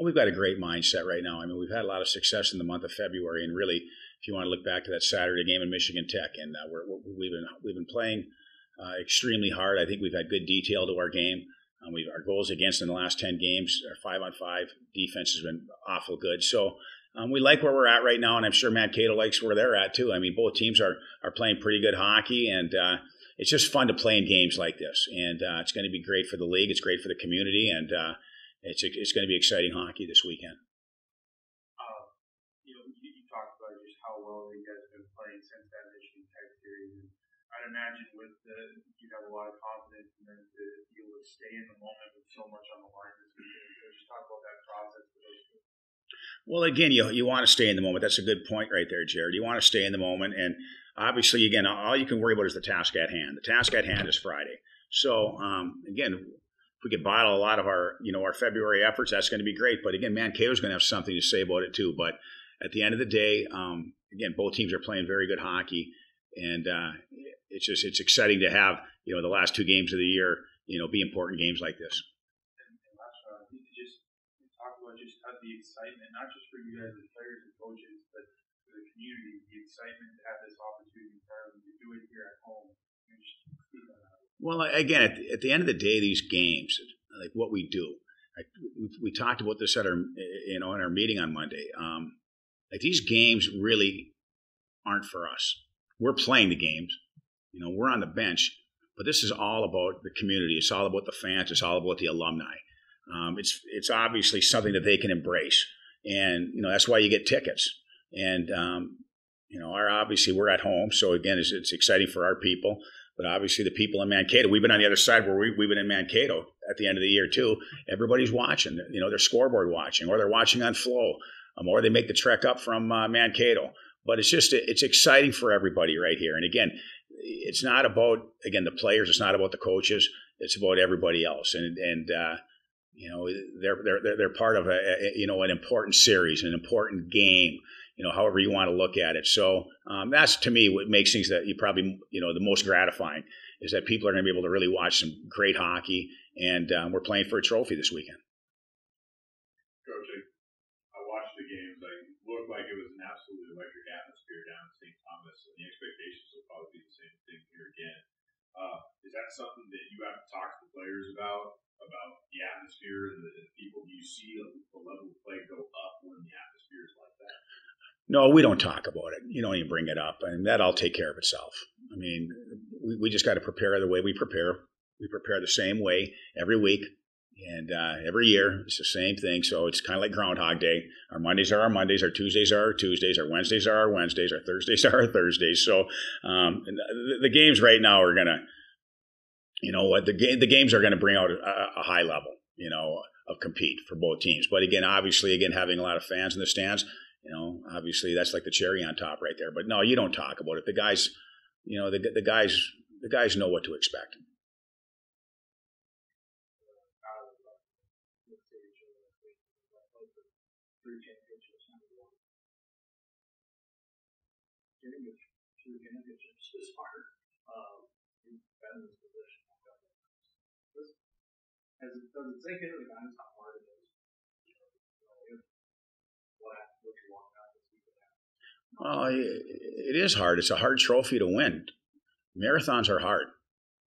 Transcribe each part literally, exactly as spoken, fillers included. Well, we've got a great mindset right now. I mean, we've had a lot of success in the month of February, and really, if you want to look back to that Saturday game in Michigan Tech, and uh, we're, we're, we've been we've been playing uh, extremely hard. I think we've had good detail to our game. Um, we've our goals against in the last ten games, our five on five defense has been awful good. So um, we like where we're at right now, and I'm sure Matt Cato likes where they're at too. I mean, both teams are are playing pretty good hockey, and uh, it's just fun to play in games like this. And uh, it's going to be great for the league. It's great for the community, and uh, it's it's going to be exciting hockey this weekend. Since that Michigan Tech series, and I'd imagine with the, you'd have a lot of confidence and then to be able to stay in the moment with so much on the line this weekend. So just talk about that process for those two. Well, again, you you want to stay in the moment. That's a good point right there, Jared. You want to stay in the moment, and obviously, again, all you can worry about is the task at hand. The task at hand is Friday. So um, again, if we could bottle a lot of our you know our February efforts, that's going to be great. But again, Mankato's going to have something to say about it too. But at the end of the day. Um, Again, both teams are playing very good hockey, and uh, it's just it's exciting to have you know the last two games of the year you know be important games like this. And, and last round, I think you just talk about just have the excitement, not just for you guys as players and coaches, but for the community, the excitement to have this opportunity to do it here at home. Well, again, at the, at the end of the day, these games, like what we do, I, we, we talked about this at our you know in our meeting on Monday. Um, Like these games really aren't for us. We're playing the games, you know, we're on the bench, but this is all about the community. It's all about the fans. It's all about the alumni. Um, it's it's obviously something that they can embrace, and you know that's why you get tickets. And um, you know, our obviously we're at home, so again, it's, it's exciting for our people. But obviously, the people in Mankato, we've been on the other side where we, we've been in Mankato at the end of the year too. Everybody's watching. You know, they're scoreboard watching, or they're watching on Flow. Um, or they make the trek up from uh, Mankato. But it's just, it's exciting for everybody right here. And again, it's not about, again, the players. It's not about the coaches. It's about everybody else. And, and uh, you know, they're, they're, they're part of, a, a you know, an important series, an important game, you know, however you want to look at it. So um, that's, to me, what makes things that you probably, you know, the most gratifying is that people are going to be able to really watch some great hockey. And um, we're playing for a trophy this weekend. Like it was an absolute electric atmosphere down in Saint Thomas, and the expectations will probably be the same thing here again. Uh, is that something that you have to talk to the players about, about the atmosphere and the, the people? Do you see the level of play go up when the atmosphere is like that? No, we don't talk about it. You don't even bring it up, and that all take care of itself. I mean, we, we just got to prepare the way we prepare. We prepare the same way every week. And uh, every year, it's the same thing. So it's kind of like Groundhog Day. Our Mondays are our Mondays. Our Tuesdays are our Tuesdays. Our Wednesdays are our Wednesdays. Our Thursdays are our Thursdays. So um, the, the games right now are going to, you know what, the, ga- the games are going to bring out a, a high level, you know, of compete for both teams. But again, obviously, again, having a lot of fans in the stands, you know, obviously that's like the cherry on top right there. But no, you don't talk about it. The guys, you know, the, the guys, the guys know what to expect. Well, it is hard. It's a hard trophy to win. Marathons are hard,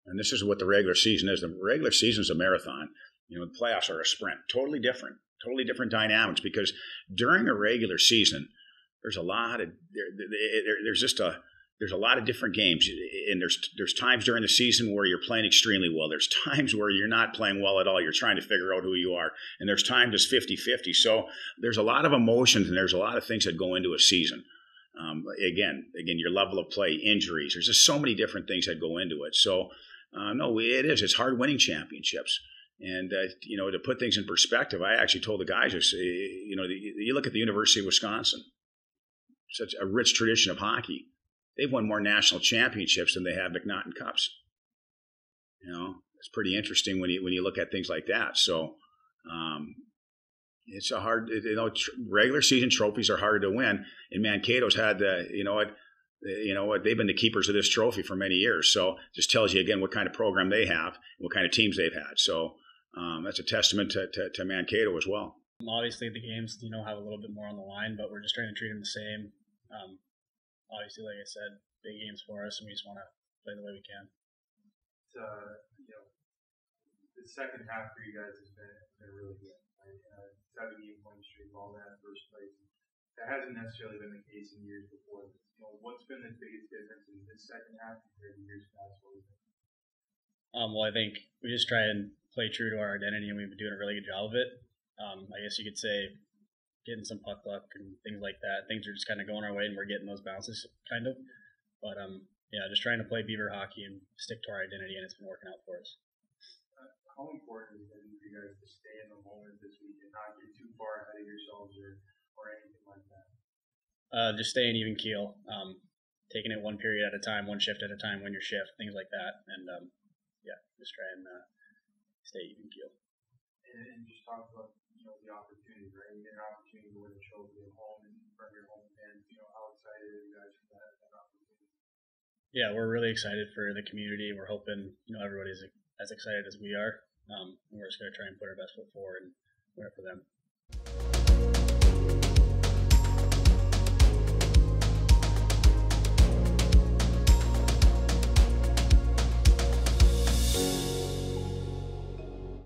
and this is what the regular season is. The regular season is a marathon. You know, the playoffs are a sprint. Totally different. Totally different dynamics, because during a regular season, there's a lot of there, there, there's just a there's a lot of different games, and there's there's times during the season where you're playing extremely well. There's times where you're not playing well at all. You're trying to figure out who you are, and there's times it's fifty-fifty. So there's a lot of emotions, and there's a lot of things that go into a season. Um, again, again, your level of play, injuries. There's just so many different things that go into it. So uh, no, it is. It's hard winning championships. And, uh, you know, to put things in perspective, I actually told the guys, you know, you look at the University of Wisconsin, such a rich tradition of hockey. They've won more national championships than they have McNaughton Cups. You know, it's pretty interesting when you when you look at things like that. So um, it's a hard, you know, tr- regular season trophies are harder to win. And Mankato's had, the, you know, it, You know what? They've been the keepers of this trophy for many years. So just tells you, again, what kind of program they have, and what kind of teams they've had. So um, that's a testament to, to, to Mankato as well. Obviously, the games, you know, have a little bit more on the line, but we're just trying to treat them the same. Um, obviously, like I said, big games for us, and we just want to play the way we can. Uh, you know, the second half for you guys has been, been really good. Right? Uh, seven-game point streak, all that first place. That hasn't necessarily been the case in years before. You know, what's been the biggest difference in this second half compared to years past? What was it? Um, well, I think we just try and play true to our identity, and we've been doing a really good job of it. Um, I guess you could say getting some puck luck and things like that. Things are just kind of going our way, and we're getting those bounces kind of. But, um, yeah, just trying to play Beaver hockey and stick to our identity, and it's been working out for us. Uh, how important is it for you guys to stay in the moment this week and not get too far ahead of yourselves or, or anything like that? Uh, just staying even keel, um, taking it one period at a time, one shift at a time, win your shift, things like that. And, um, yeah, just try and uh, stay even keel. And, and just talk about you know, the opportunity, right? You get an opportunity to win a trophy at home and from your home fans. You know, how excited are you guys for that, that opportunity? Yeah, we're really excited for the community. We're hoping, you know, everybody's as excited as we are. Um, and we're just going to try and put our best foot forward and win it for them.